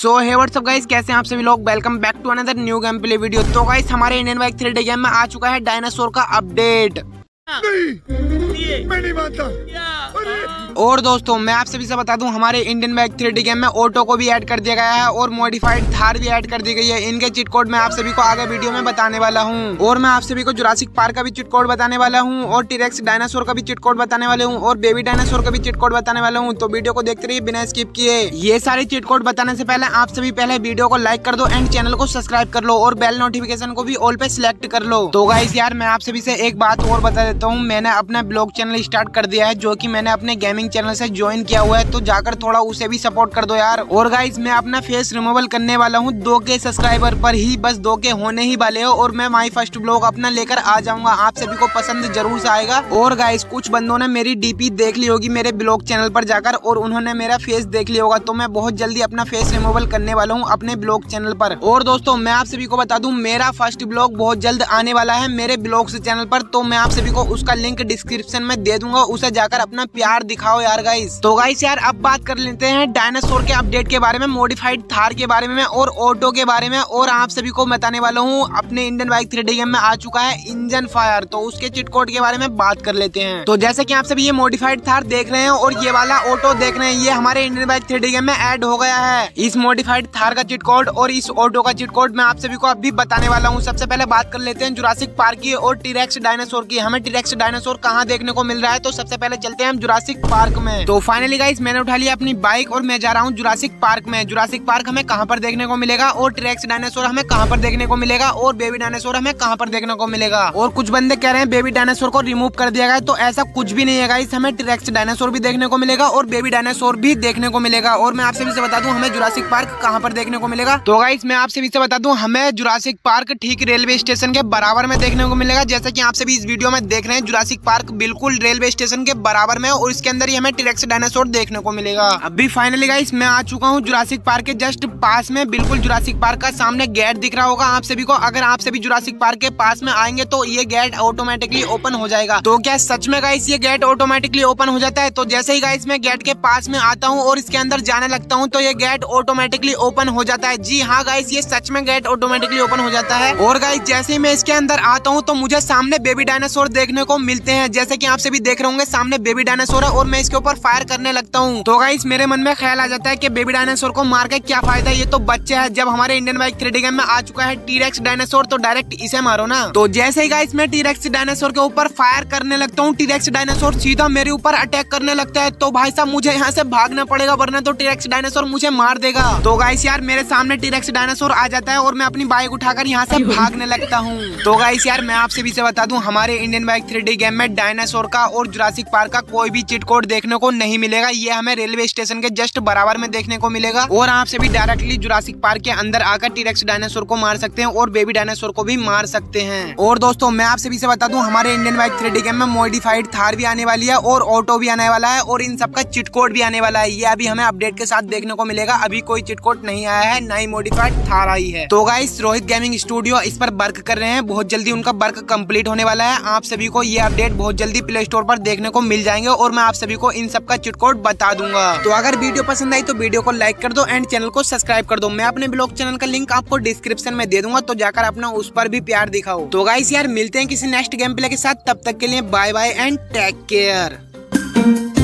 सो हे WhatsApp guys, कैसे हैं आप सभी लोग। Welcome back to another new game play video. तो गाइस, हमारे इंडियन बाइक 3D गेम में आ चुका है डायनासोर का अपडेट। मैं नहीं मानता। और दोस्तों, मैं आप सभी से बता दूं, हमारे इंडियन बाइक 3D गेम में ऑटो को भी ऐड कर दिया गया है और मॉडिफाइड थार भी ऐड कर दी गई है। इनके चिट कोड मैं आप सभी को आगे वीडियो में बताने वाला हूं। और मैं आप सभी को जुरासिक पार्क का भी चिट कोड बताने वाला हूं और टी-रेक्स डायनासोर का भी चिट कोड बताने वाले हूँ और बेबी डायनासोर का भी चिट कोड बताने वाला हूँ। तो वीडियो को देखते रहिए बिना स्किप किए। ये सारे चिट कोड बताने से पहले आप सभी पहले वीडियो को लाइक कर दो एंड चैनल को सब्सक्राइब कर लो और बेल नोटिफिकेशन को भी ऑल पे सिलेक्ट कर लो। तो गाइस यार, मैं आप सभी से एक बात और बता देता हूँ, मैंने अपना ब्लॉग चैनल स्टार्ट कर दिया है जो कि मैंने अपने गेमिंग चैनल से ज्वाइन किया हुआ है। तो जाकर थोड़ा उसे भी सपोर्ट कर दो यार। और गाइस, मैं अपना फेस रिमूवल करने वाला हूँ 2K सब्सक्राइबर पर ही, बस 2K होने ही वाले हो और मैं माई फर्स्ट ब्लॉग अपना लेकर आ जाऊंगा। आप सभी को पसंद जरूर से आएगा। और गाइस, कुछ बंदों ने मेरी DP देख ली होगी मेरे ब्लॉग चैनल पर जाकर और उन्होंने मेरा फेस देख लिया होगा। तो मैं बहुत जल्दी अपना फेस रिमूवल करने वाला हूँ अपने ब्लॉग चैनल पर। और दोस्तों, मैं आप सभी को बता दूं, मेरा फर्स्ट ब्लॉग बहुत जल्द आने वाला है मेरे ब्लॉग चैनल पर। तो मैं आप सभी को उसका लिंक डिस्क्रिप्शन में दे दूंगा, उसे जाकर अपना प्यार दिखाओ यार गाइस। तो गाइस यार, अब बात कर लेते हैं डायनासोर के अपडेट के बारे में, मॉडिफाइड थार के बारे में और ऑटो के बारे में। और आप सभी को बताने वाला हूँ, अपने इंडियन बाइक 3D गेम में आ चुका है इंजन फायर, तो उसके चिट कोड के बारे में बात कर लेते हैं। तो जैसे कि आप सभी ये मॉडिफाइड थार देख रहे हैं और ये वाला ऑटो देख रहे हैं, ये हमारे इंडियन बाइक 3D गेम में एड हो गया है। इस मॉडिफाइड थार का चिट कोड और इस ऑटो का चिट कोड मैं आप सभी को अब भी बताने वाला हूँ। सबसे पहले बात कर लेते हैं जुरासिक पार्क की और टी-रेक्स डायनासोर की। हमें टी-रेक्स डायनासोर कहाँ देखने को मिल रहा है, तो सबसे पहले चलते हैं हम जुरासिक पार्क में। तो फाइनली गाइस, मैंने उठा लिया अपनी बाइक और मैं जा रहा हूँ जुरासिक पार्क में। जुरासिक पार्क हमें कहाँ पर देखने को मिलेगा और टी-रेक्स डायनासोर हमें कहाँ पर देखने को मिलेगा और बेबी डायनासोर हमें कहाँ पर देखने को मिलेगा। और कुछ बंदे कह रहे हैं बेबी डायनासोर को रिमूव कर दिया गया, तो ऐसा कुछ भी नहीं है गाइस। हमें टी-रेक्स डायनासोर भी देखने को मिलेगा और बेबी डायनासोर भी देखने को मिलेगा। और मैं आप सभी से बता दूं, हमें जुरासिक पार्क कहाँ पर देखने को मिलेगा, तो गाइस मैं आप सभी से बता दूं, हमें जुरासिक पार्क ठीक रेलवे स्टेशन के बराबर में देखने को मिलेगा। जैसे की आप सभी इस वीडियो में देख रहे हैं, जुरासिक पार्क बिल्कुल रेलवे स्टेशन के बराबर में और इसके अंदर ही हमें टी-रेक्स डायनासोर देखने को मिलेगा। अभी फाइनली गाइस, मैं आ चुका हूँ जुरासिक पार्क के जस्ट पास में। बिल्कुल जुरासिक पार्क का सामने गेट दिख रहा होगा आप सभी को। अगर आप सभी जुरासिक पार्क के पास में आएंगे तो ये गेट ऑटोमेटिकली ओपन हो जाएगा। तो क्या सच में गाइस ये गेट ऑटोमेटिकली ओपन हो जाता है? तो जैसे ही गाइस मैं गेट के पास में आता हूँ और इसके अंदर जाने लगता हूँ तो ये गेट ऑटोमेटिकली ओपन हो जाता है। जी हाँ गाइस, ये सच में गेट ऑटोमेटिकली ओपन हो जाता है। और गाइस, जैसे ही मैं इसके अंदर आता हूँ तो मुझे सामने बेबी डायनासोर देखने को मिलते हैं। जैसे कि आप सभी देख रहे होंगे, सामने बेबी डायनासोर है और मैं इसके ऊपर फायर करने लगता हूँ। तो गाइस, मेरे मन में ख्याल आ जाता है कि बेबी डायनासोर को मार के क्या फायदा, ये तो बच्चे हैं। जब हमारे इंडियन बाइक 3D गेम में आ चुका है टी-रेक्स डायनासोर, तो डायरेक्ट इसे मारो ना। तो जैसे ही गाइस मैं टी-रेक्स डायनासोर के ऊपर फायर करने लगता हूँ, टी-रेक्स डायनासोर सीधा मेरे ऊपर अटैक करने लगता है। तो भाई साहब, मुझे यहाँ से भागना पड़ेगा वरना तो टी-रेक्स डायनासोर मुझे मार देगा। तो गाइस यार, मेरे सामने टी-रेक्स डायनासोर आ जाता है और मैं अपनी बाइक उठाकर यहाँ से भागने लगता हूँ। तो गाइस यार, मैं आप सभी से बता दूं, हमारे इंडियन बाइक 3D गेम में डायनासोर का और जुरासिक पार्क का कोई भी चिट कोड देखने को नहीं मिलेगा। ये हमें रेलवे स्टेशन के जस्ट बराबर में देखने को मिलेगा और आप सभी डायरेक्टली जुरासिक पार्क के अंदर आकर टी-रेक्स डायनासोर को मार सकते हैं और बेबी डायनासोर को भी मार सकते हैं। और दोस्तों, मैं आप सभी से बता दूं, हमारे इंडियन बाइक 3D गेम में मॉडिफाइड थार भी आने वाली है और ऑटो भी आने वाला है और इन सबका चिट कोड भी आने वाला है। ये अभी हमें अपडेट के साथ देखने को मिलेगा। अभी कोई चिट कोड नहीं आया है, न ही मॉडिफाइड थार आई है। तो गाइस, रोहित गेमिंग स्टूडियो इस पर वर्क कर रहे हैं, बहुत जल्दी उनका वर्क कम्प्लीट होने वाला है। आप सभी को ये अपडेट बहुत जल्दी प्ले स्टोर पर देखने को मिल जाएंगे और मैं आप सभी को इन सब का चिट कोड बता दूंगा। तो अगर वीडियो पसंद आई तो वीडियो को लाइक कर दो एंड चैनल को सब्सक्राइब कर दो। मैं अपने ब्लॉग चैनल का लिंक आपको डिस्क्रिप्शन में दे दूंगा, तो जाकर अपना उस पर भी प्यार दिखाओ। तो गाइस यार, मिलते हैं किसी नेक्स्ट गेम प्ले के साथ, तब तक के लिए bye bye and take care.